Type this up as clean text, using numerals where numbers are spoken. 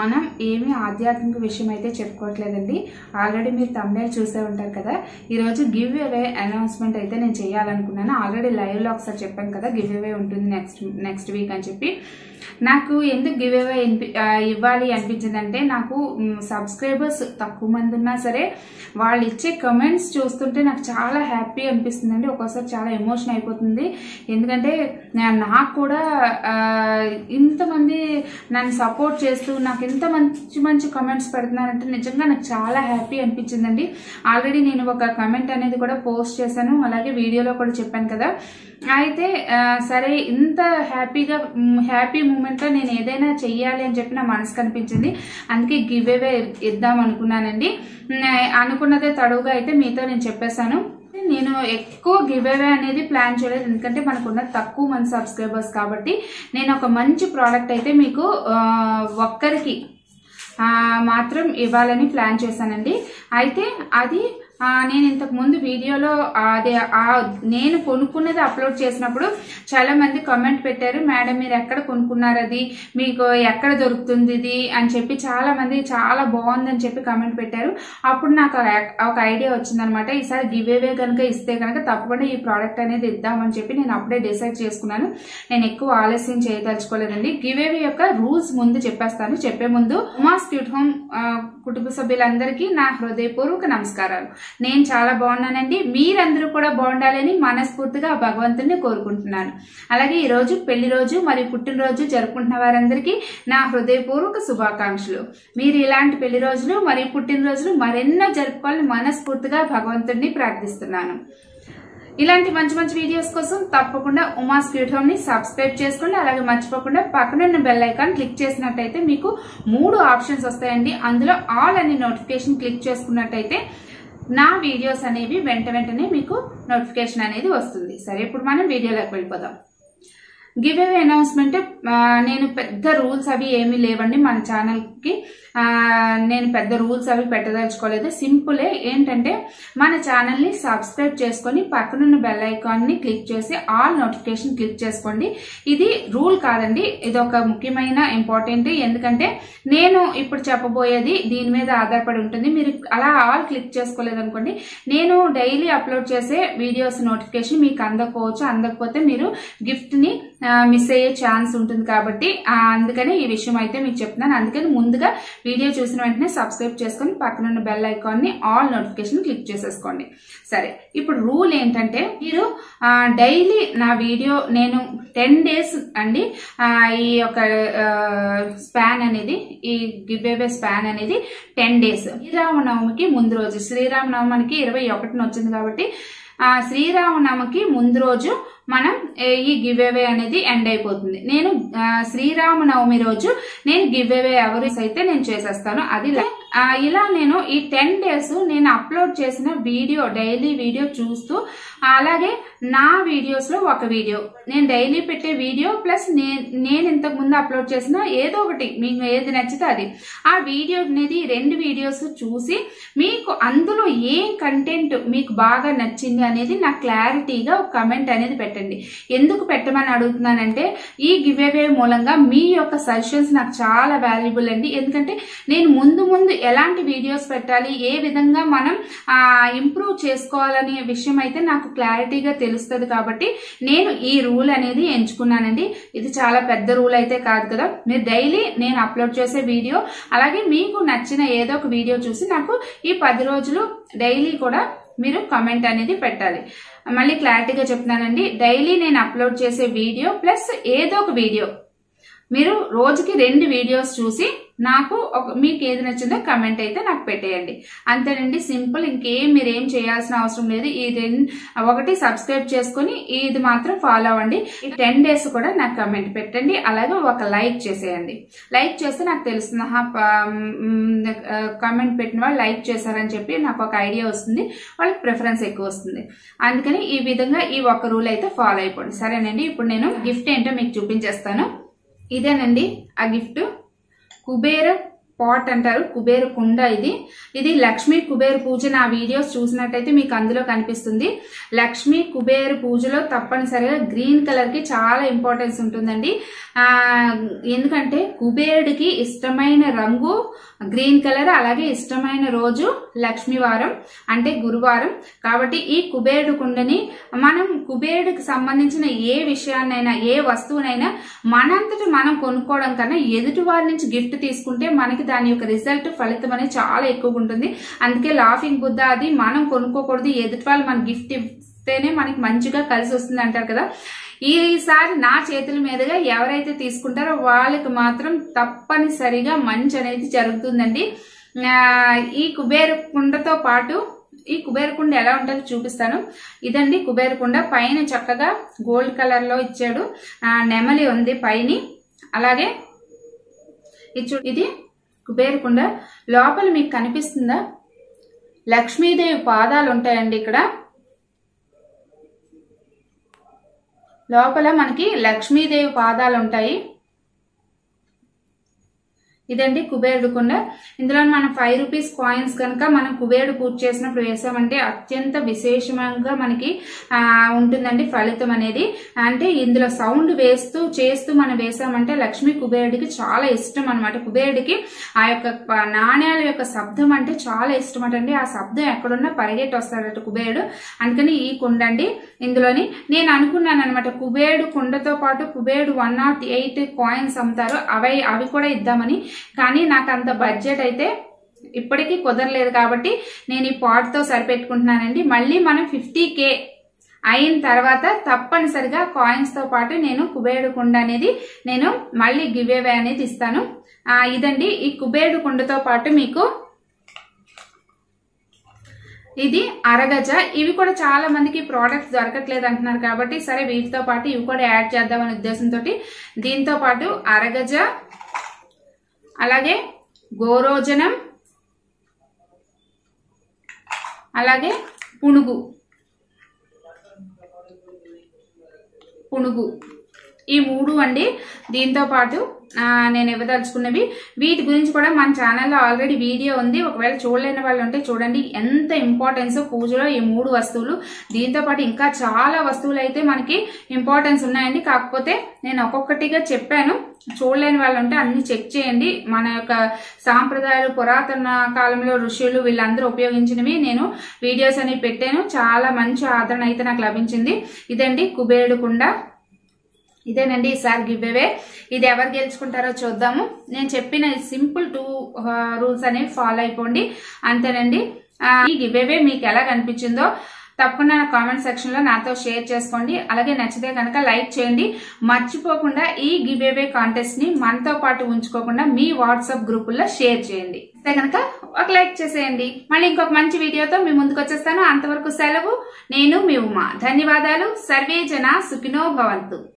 మనం ఏమీ ఆధ్యాత్మిక విషయం అయితే చెప్పుకోవట్లేదండి. ఆల్రెడీ మీరు థంబ్నైల్ చూసే ఉంటారు కదా. ఈ రోజు గివ్ అవే అనౌన్స్‌మెంట్ అయితే నేను చేయాలనుకున్నాను. ఆల్రెడీ లైవ్ లో ఒకసారి చెప్పాను కదా, గివ్ అవే ఉంటుంది నెక్స్ట్ వీక్ అని చెప్పి. నాకు ఎందుకు గివ్ అవే ఇవ్వాలి అనిపించిందంటే, నాకు సబ్స్క్రైబర్స్ తక్కువ మంది ఉన్నా సరే వాళ్ళు ఇచ్చే కమెంట్స్ చూస్తుంటే నాకు చాలా హ్యాపీ అనిపిస్తుందండి. ఒక్కోసారి చాలా ఎమోషన్ అయిపోతుంది. ఎందుకంటే నాకు కూడా ఇంతమంది నన్ను సపోర్ట్ చేస్తూ నాకు ఇంత మంచి మంచి కమెంట్స్ పెడుతున్నారంటే నిజంగా నాకు చాలా హ్యాపీ అనిపించిందండి. ఆల్రెడీ నేను ఒక కమెంట్ అనేది కూడా పోస్ట్ చేశాను, అలాగే వీడియోలో కూడా చెప్పాను కదా. అయితే సరే ఇంత హ్యాపీ మూమెంట్ లో నేను ఏదైనా చెయ్యాలి అని చెప్పి నా మనసు కనిపించింది. అందుకే గివ్ అవే ఇద్దాం అనుకున్నానండి. అనుకున్నదే తడవుగా అయితే మీతో నేను చెప్పేశాను. నేను ఎక్కువ గివ్ అవే అనేది ప్లాన్ చేయలేదు, ఎందుకంటే మనకున్న తక్కువ మంది సబ్స్క్రైబర్స్ కాబట్టి. నేను ఒక మంచి ప్రోడక్ట్ అయితే మీకు ఒక్కరికి మాత్రం ఇవ్వాలని ప్లాన్ చేశానండి. అయితే అది నేను ఇంతకు ముందు వీడియోలో అదే నేను కొనుక్కున్నది అప్లోడ్ చేసినప్పుడు చాలా మంది కామెంట్ పెట్టారు, మేడం మీరు ఎక్కడ కొనుక్కున్నారు, అది మీకు ఎక్కడ దొరుకుతుంది ఇది అని చెప్పి చాలా మంది చాలా బాగుందని చెప్పి కామెంట్ పెట్టారు. అప్పుడు నాకు ఒక ఐడియా వచ్చిందనమాట, ఈసారి గివ్ అవే కనుక ఇస్తే కనుక తప్పకుండా ఈ ప్రోడక్ట్ అనేది ఇద్దామని చెప్పి నేను అప్పుడే డిసైడ్ చేసుకున్నాను. నేను ఎక్కువ ఆలస్యం చేయదలుచుకోలేదండి. గివ్ అవే యొక్క రూల్స్ ముందు చెప్పేస్తాను. చెప్పే ముందు ఉమాస్ క్యూట్ హోమ్ కుటుంబ సభ్యులందరికీ నా హృదయపూర్వక నమస్కారాలు. నేను చాలా బాగున్నానండి, మీరందరూ కూడా బాగుండాలని మనస్ఫూర్తిగా భగవంతుడిని కోరుకుంటున్నాను. అలాగే ఈ రోజు పెళ్లి రోజు మరియు పుట్టినరోజు జరుపుకుంటున్న వారందరికీ నా హృదయపూర్వక శుభాకాంక్షలు. మీరు ఇలాంటి పెళ్లి రోజులు మరియు పుట్టినరోజులు మరెన్నో జరుపుకోవాలని మనస్ఫూర్తిగా భగవంతుడిని ప్రార్థిస్తున్నాను. ఇలాంటి మంచి మంచి వీడియోస్ కోసం తప్పకుండా ఉమాస్ క్యూట్ హోమ్ ని సబ్స్క్రైబ్ చేసుకోండి. అలాగే మర్చిపోకుండా పక్కనున్న బెల్ ఐకాన్ క్లిక్ చేసినట్టయితే మీకు 3 ఆప్షన్స్ వస్తాయండి. అందులో ఆల్ అనే నోటిఫికేషన్ క్లిక్ చేసుకున్నట్టయితే నా వీడియోస్ అనేవి వెంటనే మీకు నోటిఫికేషన్ అనేది వస్తుంది. సరే ఇప్పుడు మనం వీడియోలోకి వెళ్ళిపోదాం. గివ్ అవే అనౌన్స్మెంట్ నేను పెద్ద రూల్స్ అవి ఏమీ లేవండి. మన ఛానల్కి నేను పెద్ద రూల్స్ అవి పెట్టదలుచుకోలేదు. సింపులే ఏంటంటే మన ఛానల్ని సబ్స్క్రైబ్ చేసుకొని పక్కనున్న బెల్ ఐకాన్ని క్లిక్ చేసి ఆల్ నోటిఫికేషన్ క్లిక్ చేసుకోండి. ఇది రూల్ కాదండి, ఇది ఒక ముఖ్యమైన ఇంపార్టెంట్. ఎందుకంటే నేను ఇప్పుడు చెప్పబోయేది దీని మీద ఆధారపడి ఉంటుంది. మీరు అలా ఆల్ క్లిక్ చేసుకోలేదు అనుకోండి, నేను డైలీ అప్లోడ్ చేసే వీడియోస్ నోటిఫికేషన్ మీకు అందకపోవచ్చు. అందకపోతే మీరు గిఫ్ట్ని మిస్ అయ్యే ఛాన్స్ ఉంటుంది కాబట్టి అందుకని ఈ విషయం అయితే మీకు చెప్తున్నాను. అందుకని ముందుగా వీడియో చూసిన వెంటనే సబ్స్క్రైబ్ చేసుకొని పక్కనున్న బెల్ ఐకాన్ని ఆల్ నోటిఫికేషన్ క్లిక్ చేసేసుకోండి. సరే ఇప్పుడు రూల్ ఏంటంటే మీరు డైలీ నా వీడియో నేను 10 days అండి ఈ యొక్క స్పాన్ అనేది ఈ గివ్ అవే స్పాన్ అనేది 10 days. శ్రీరామనవమికి ముందు రోజు, శ్రీరామనవమికి 21న వచ్చింది కాబట్టి శ్రీరామనవమికి ముందు రోజు మనం ఈ గివ్ అవే అనేది ఎండ్ అయిపోతుంది. నేను శ్రీరామనవమి రోజు నేను గివ్ అవే అవర్స్ అయితే నేను చేసేస్తాను. అది ఇలా నేను ఈ 10 days నేను అప్లోడ్ చేసిన వీడియో డైలీ వీడియో చూస్తూ అలాగే నా వీడియోస్లో ఒక వీడియో నేను డైలీ పెట్టే వీడియో ప్లస్ నేను ఇంతకుముందు అప్లోడ్ చేసిన ఏదో ఒకటి మీకు ఏది నచ్చితే అది ఆ వీడియో అనేది 2 వీడియోస్ చూసి మీకు అందులో ఏం కంటెంట్ మీకు బాగా నచ్చింది అనేది నా క్లారిటీగా ఒక కమెంట్ అనేది పెట్టండి. ఎందుకు పెట్టమని అడుగుతున్నానంటే ఈ గివ్ అవే మూలంగా మీ యొక్క సజెషన్స్ నాకు చాలా వాల్యుబుల్ అండి. ఎందుకంటే నేను ముందు ఎలాంటి వీడియోస్ పెట్టాలి, ఏ విధంగా మనం ఇంప్రూవ్ చేసుకోవాలనే విషయం అయితే నాకు క్లారిటీగా తెలుస్తుంది కాబట్టి నేను ఈ రూల్ అనేది ఎంచుకున్నానండి. ఇది చాలా పెద్ద రూల్ అయితే కాదు కదా. మీరు డైలీ నేను అప్లోడ్ చేసే వీడియో అలాగే మీకు నచ్చిన ఏదో ఒక వీడియో చూసి నాకు ఈ 10 రోజులు డైలీ కూడా మీరు కామెంట్ అనేది పెట్టాలి. మళ్ళీ క్లారిటీగా చెప్తున్నానండి, డైలీ నేను అప్లోడ్ చేసే వీడియో ప్లస్ ఏదో ఒక వీడియో మీరు రోజుకి 2 వీడియోస్ చూసి నాకు మీకు ఏది నచ్చిందో కమెంట్ అయితే నాకు పెట్టేయండి. అంతేనండి, సింపుల్. ఇంకేం మీరేం చేయాల్సిన అవసరం లేదు. ఈ 1 సబ్స్క్రైబ్ చేసుకుని ఇది మాత్రం ఫాలో అవ్వండి. 10 days కూడా నాకు కమెంట్ పెట్టండి. అలాగే ఒక లైక్ చేసేయండి. లైక్ చేస్తే నాకు తెలుస్తుంది కమెంట్ పెట్టిన వాళ్ళు లైక్ చేశారని చెప్పి నాకు ఒక ఐడియా వస్తుంది, వాళ్ళకి ప్రిఫరెన్స్ ఎక్కువ వస్తుంది. అందుకని ఈ విధంగా ఈ 1 రూల్ అయితే ఫాలో అయిపోండి. సరేనండి, ఇప్పుడు నేను గిఫ్ట్ ఏంటో మీకు చూపించేస్తాను. ఇదేనండి ఆ గిఫ్ట్, కుబేర పాట్ అంటారు, కుబేర కుండ ఇది. ఇది లక్ష్మీ కుబేర పూజ, నా వీడియోస్ చూసినట్లయితే మీకు అందులో కనిపిస్తుంది. లక్ష్మీ కుబేర పూజలో తప్పనిసరిగా గ్రీన్ కలర్ కి చాలా ఇంపార్టెన్స్ ఉంటుందండి. ఎందుకంటే కుబేరుడికి ఇష్టమైన రంగు గ్రీన్ కలర్, అలాగే ఇష్టమైన రోజు లక్ష్మీవారం అంటే గురువారం. కాబట్టి ఈ కుబేరుడు కుండని మనం కుబేరుడికి సంబంధించిన ఏ విషయాన్నైనా ఏ వస్తువునైనా మనంతటి మనం కొనుక్కోవడం కన్నా ఎదుటి వారి నుంచి గిఫ్ట్ తీసుకుంటే మనకి దాని యొక్క రిజల్ట్ ఫలితం అనేది చాలా ఎక్కువగా ఉంటుంది. అందుకే లాఫింగ్ బుద్ధ అది మనం కొనుక్కోకూడదు, ఎదుటి వాళ్ళు మన గిఫ్ట్ ఇస్తేనే మనకి మంచిగా కలిసి వస్తుంది అంటారు కదా. ఈసారి నా చేతుల మీదుగా ఎవరైతే తీసుకుంటారో వాళ్ళకి మాత్రం తప్పనిసరిగా మంచి అనేది జరుగుతుందండి. ఈ కుబేర కుండతో పాటు ఈ కుబేరకుండ ఎలా ఉంటుందో చూపిస్తాను. ఇదండి కుబేరకుండ. పైన చక్కగా గోల్డ్ కలర్ లో ఇచ్చాడు, నెమలి ఉంది పైన. అలాగే ఇది కుబేరకుండ. లోపల మీకు కనిపిస్తుందా, లక్ష్మీదేవి పాదాలు ఉంటాయండి. ఇక్కడ లోపల మనకి లక్ష్మీదేవి పాదాలు ఉంటాయి. ఇదండి కుబేరుడు కుండ. ఇందులో మనం 5 రూపీస్ కాయిన్స్ కనుక మనం కుబేరుడు పూజ చేసినప్పుడు వేసామంటే అత్యంత విశేషంగా మనకి ఉంటుందండి ఫలితం అనేది. అంటే ఇందులో సౌండ్ చేస్తూ మనం వేసామంటే లక్ష్మీ కుబేరుడికి చాలా ఇష్టం అనమాట. కుబేరుడికి ఆ యొక్క నాణ్యాల యొక్క శబ్దం అంటే చాలా ఇష్టం అంటండి. ఆ శబ్దం ఎక్కడున్నా పరిగెట్టి వస్తాడట కుబేరుడు. అందుకని ఈ కుండ అండి. ఇందులోని నేను అనుకున్నాను అనమాట, కుబేరుడు కుండతో పాటు కుబేరుడు 108 కాయిన్స్ అమ్ముతారు, అవి కూడా ఇద్దామని. కానీ నాకు అంత బడ్జెట్ అయితే ఇప్పటికీ కుదరలేదు, కాబట్టి నేను ఈ పాట్తో సరిపెట్టుకుంటున్నానండి. మళ్ళీ మనం 50K అయిన తర్వాత తప్పనిసరిగా కాయిన్స్తో పాటు నేను కుబేరుడు కుండ అనేది నేను మళ్ళీ గివ్ అవే అనేది ఇస్తాను. ఇదండి ఈ కుబేరుడు కుండతో పాటు మీకు ఇది అరగజ. ఇవి కూడా చాలా మందికి ప్రోడక్ట్స్ దొరకట్లేదు అంటున్నారు, కాబట్టి సరే వీటితో పాటు ఇవి కూడా యాడ్ చేద్దామనే ఉద్దేశంతో దీంతో పాటు అరగజ, అలాగే గోరోజనం, అలాగే పునుగు ఈ 3 అండి దీంతో పాటు నేను ఇవ్వదలుచుకున్నవి. వీటి గురించి కూడా మన ఛానల్లో ఆల్రెడీ వీడియో ఉంది, ఒకవేళ చూడలేని వాళ్ళు ఉంటే చూడండి. ఎంత ఇంపార్టెన్స్ పూజలో ఈ 3 వస్తువులు. దీంతోపాటు ఇంకా చాలా వస్తువులు అయితే మనకి ఇంపార్టెన్స్ ఉన్నాయండి, కాకపోతే నేను ఒక్కొక్కటిగా చెప్పాను. చూడలేని వాళ్ళు ఉంటే అన్ని చెక్ చేయండి. మన యొక్క సాంప్రదాయాలు పురాతన కాలంలో ఋషులు వీళ్ళందరూ ఉపయోగించినవి నేను వీడియోస్ అనేవి పెట్టాను. చాలా మంచి ఆదరణ అయితే నాకు లభించింది. ఇదండి కుబేరుడు కుండ. ఇదేనండి ఈసారి గివ్ అవే. ఇది ఎవరు గెలుచుకుంటారో చూద్దాము. నేను చెప్పిన సింపుల్ 2 రూల్స్ అనేవి ఫాలో అయిపోండి, అంతేనండి. ఈ గివ్ అవే మీకు ఎలా కనిపించిందో తప్పకుండా నా కామెంట్ సెక్షన్ లో నాతో షేర్ చేసుకోండి. అలాగే నచ్చితే కనుక లైక్ చేయండి. మర్చిపోకుండా ఈ గివ్ అవే కాంటెస్ట్ ని మనతో పాటు ఉంచుకోకుండా మీ వాట్సాప్ గ్రూపుల్లో షేర్ చేయండి. అంతే కనుక ఒక లైక్ చేసేయండి. మళ్ళీ ఇంకొక మంచి వీడియోతో మీ ముందుకు వచ్చేస్తాను. అంతవరకు సెలవు. నేను మీ ఉమా. ధన్యవాదాలు. సర్వే జన సుఖినో భవంతు.